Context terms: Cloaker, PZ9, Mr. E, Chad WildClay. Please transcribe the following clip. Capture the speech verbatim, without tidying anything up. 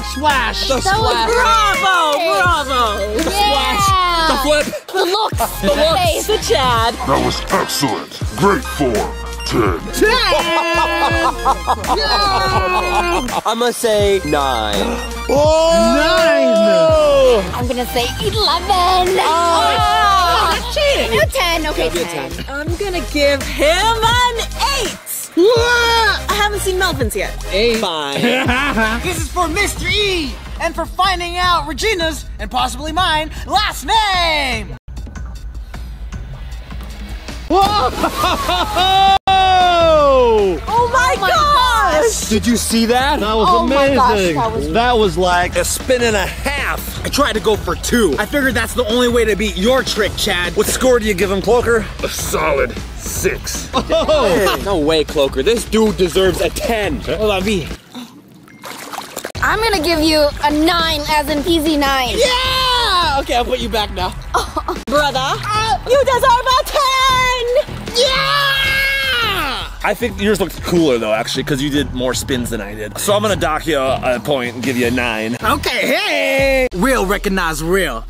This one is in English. plastic splash. The that splash. Was bravo, bravo. The yeah. splash. The flip. The looks. The, the looks. Face. The Chad. That was excellent. Great form. ten. ten. Yeah. I'm gonna say nine. Oh! nine. I'm gonna say eleven. Oh! Oh, that's cheating. No, ten. Okay, ten. ten. I'm gonna give him an eight. I haven't seen Melvin's yet. eight. Fine. This is for Mister E and for finding out Regina's and possibly mine last name. Whoa! Oh my, oh my gosh. gosh! Did you see that? That was oh amazing. My gosh, that, was... that was like a spin and a half. I tried to go for two. I figured that's the only way to beat your trick, Chad. What score do you give him, Cloaker? A solid six. Oh. No way, Cloaker. This dude deserves a ten. Oh, la vie. I'm gonna give you a nine as in P Z nine. Yeah! Okay, I'll put you back now. Oh. Brother, uh, you deserve a ten! Yeah! I think yours looked cooler though, actually, because you did more spins than I did. So I'm gonna dock you a point and give you a nine. Okay, hey! Real recognize real.